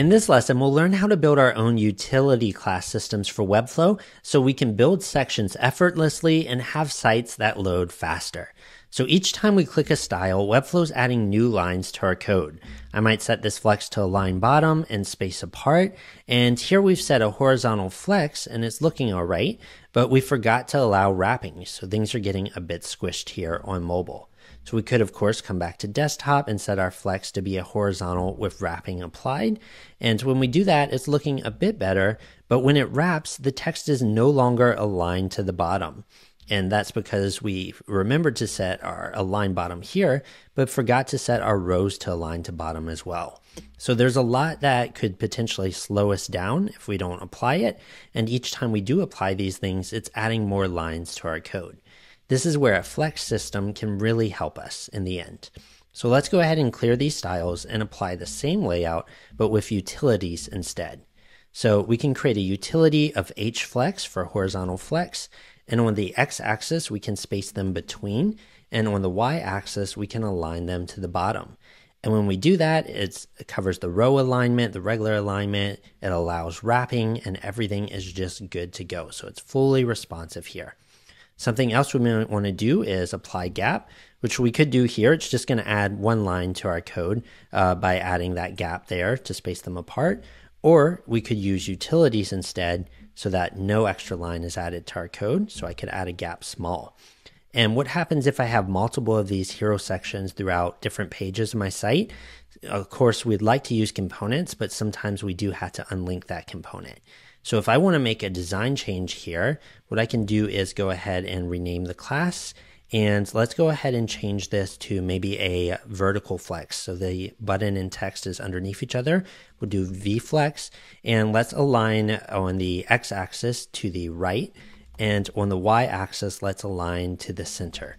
In this lesson, we'll learn how to build our own utility class systems for Webflow so we can build sections effortlessly and have sites that load faster. So each time we click a style, Webflow's adding new lines to our code. I might set this flex to align bottom and space apart, and here we've set a horizontal flex and it's looking all right, but we forgot to allow wrapping, so things are getting a bit squished here on mobile. So we could, of course, come back to desktop and set our flex to be a horizontal with wrapping applied. And when we do that, it's looking a bit better, but when it wraps, the text is no longer aligned to the bottom. And that's because we remembered to set our align bottom here, but forgot to set our rows to align to bottom as well. So there's a lot that could potentially slow us down if we don't apply it. And each time we do apply these things, it's adding more lines to our code. This is where a flex system can really help us in the end. So let's go ahead and clear these styles and apply the same layout, but with utilities instead. So we can create a utility of hflex for horizontal flex, and on the x-axis we can space them between, and on the y-axis we can align them to the bottom. And when we do that, it covers the row alignment, the regular alignment, it allows wrapping, and everything is just good to go. So it's fully responsive here. Something else we might want to do is apply gap, which we could do here. It's just going to add one line to our code by adding that gap there to space them apart. Or we could use utilities instead so that no extra line is added to our code. So I could add a gap small. And what happens if I have multiple of these hero sections throughout different pages of my site? Of course, we'd like to use components, but sometimes we do have to unlink that component. So if I want to make a design change here, what I can do is go ahead and rename the class, and let's go ahead and change this to maybe a vertical flex. So the button and text is underneath each other. We'll do VFlex, and let's align on the x-axis to the right, and on the y-axis, let's align to the center.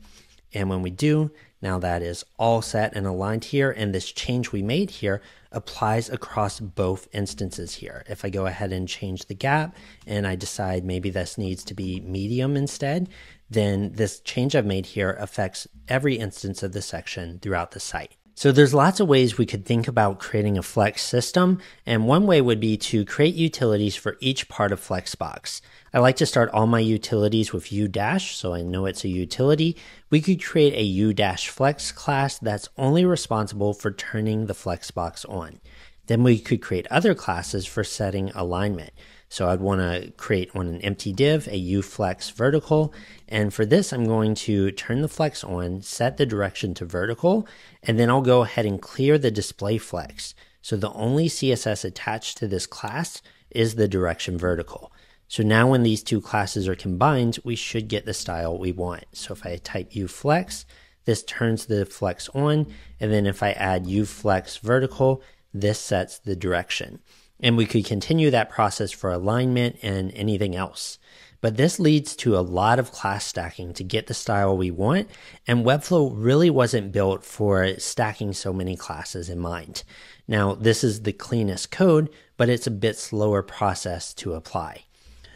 And when we do, now that is all set and aligned here, and this change we made here applies across both instances here. If I go ahead and change the gap and I decide maybe this needs to be medium instead, then this change I've made here affects every instance of the section throughout the site. So there's lots of ways we could think about creating a flex system, and one way would be to create utilities for each part of Flexbox. I like to start all my utilities with u-, so I know it's a utility. We could create a u-flex class that's only responsible for turning the Flexbox on. Then we could create other classes for setting alignment. So I'd want to create on an empty div a u-flex vertical, and for this I'm going to turn the flex on, set the direction to vertical, and then I'll go ahead and clear the display flex. So the only CSS attached to this class is the direction vertical. So now when these two classes are combined, we should get the style we want. So if I type u-flex, this turns the flex on, and then if I add u-flex vertical, this sets the direction. And we could continue that process for alignment and anything else. But this leads to a lot of class stacking to get the style we want, and Webflow really wasn't built for stacking so many classes in mind. Now, this is the cleanest code, but it's a bit slower process to apply.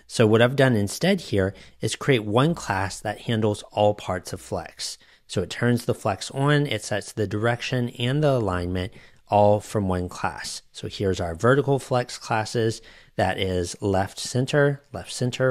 So what I've done instead here is create one class that handles all parts of Flex. So it turns the Flex on, it sets the direction and the alignment, all from one class. So here's our vertical flex classes. That is left center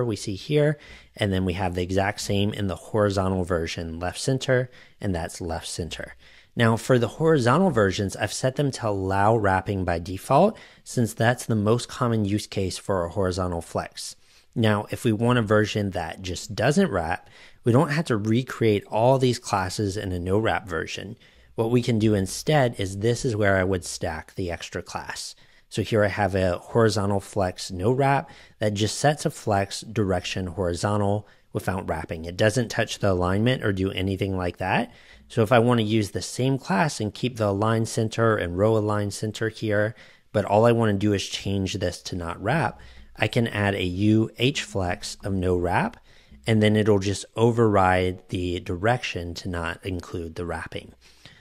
we see here. And then we have the exact same in the horizontal version, left center, and that's left center. Now for the horizontal versions, I've set them to allow wrapping by default, since that's the most common use case for a horizontal flex. Now, if we want a version that just doesn't wrap, we don't have to recreate all these classes in a no wrap version. What we can do instead is this is where I would stack the extra class. So here I have a horizontal flex no wrap that just sets a flex direction horizontal without wrapping. It doesn't touch the alignment or do anything like that. So if I want to use the same class and keep the align center and row align center here, but all I want to do is change this to not wrap, I can add a u-hflex of no wrap, and then it'll just override the direction to not include the wrapping.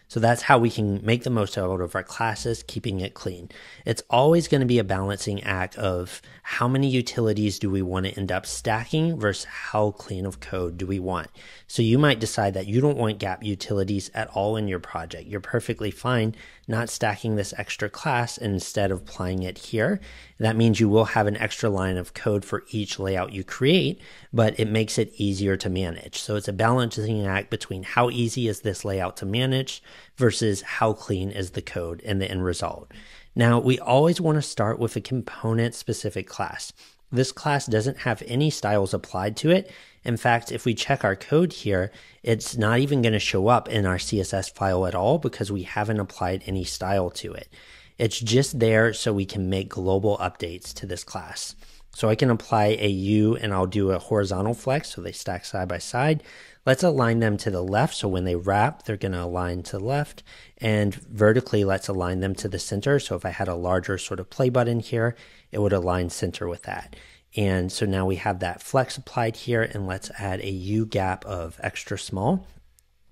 So that's how we can make the most out of our classes, keeping it clean. It's always going to be a balancing act of how many utilities do we want to end up stacking versus how clean of code do we want. So you might decide that you don't want gap utilities at all in your project. You're perfectly fine not stacking this extra class and instead of applying it here. That means you will have an extra line of code for each layout you create, but it makes it easier to manage. So it's a balancing act between how easy is this layout to manage versus how clean is the code and the end result. Now, we always want to start with a component-specific class. This class doesn't have any styles applied to it. In fact, if we check our code here, it's not even going to show up in our CSS file at all because we haven't applied any style to it. It's just there so we can make global updates to this class. So I can apply a U and I'll do a horizontal flex so they stack side by side. Let's align them to the left, so when they wrap, they're going to align to the left. And vertically, let's align them to the center. So if I had a larger sort of play button here, it would align center with that. And so now we have that flex applied here, and let's add a U gap of extra small.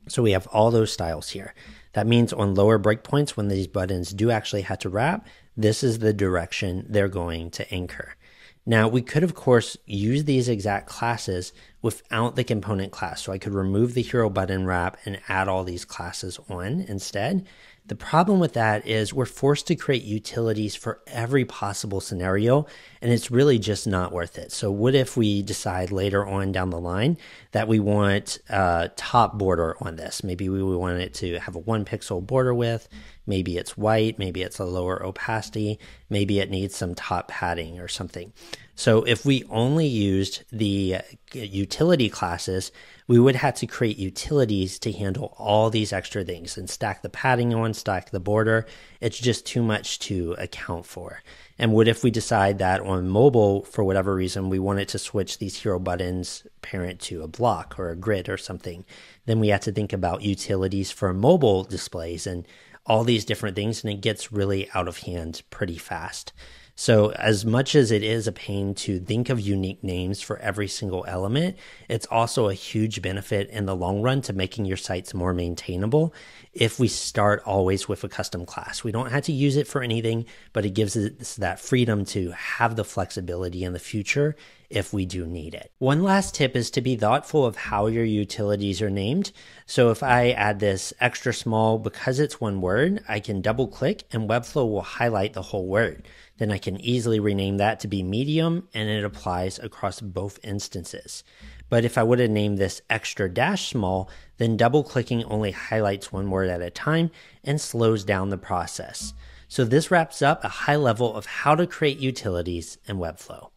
So we have all those styles here. That means on lower breakpoints, when these buttons do actually have to wrap, this is the direction they're going to anchor. Now we could of course use these exact classes without the component class. So I could remove the hero button wrap and add all these classes on instead. The problem with that is we're forced to create utilities for every possible scenario, and it's really just not worth it. So what if we decide later on down the line that we want a top border on this? Maybe we want it to have a 1 pixel border width. Maybe it's white, maybe it's a lower opacity, maybe it needs some top padding or something. So if we only used the utility classes, we would have to create utilities to handle all these extra things and stack the padding on, stack the border. It's just too much to account for. And what if we decide that on mobile, for whatever reason, we wanted to switch these hero buttons parent to a block or a grid or something? Then we have to think about utilities for mobile displays and all these different things, and it gets really out of hand pretty fast. So as much as it is a pain to think of unique names for every single element, it's also a huge benefit in the long run to making your sites more maintainable if we start always with a custom class. We don't have to use it for anything, but it gives us that freedom to have the flexibility in the future if we do need it. One last tip is to be thoughtful of how your utilities are named. So if I add this extra small, because it's one word, I can double click and Webflow will highlight the whole word. Then I can easily rename that to be medium, and it applies across both instances. But if I would have named this extra dash small, then double clicking only highlights one word at a time and slows down the process. So this wraps up a high level of how to create utilities in Webflow.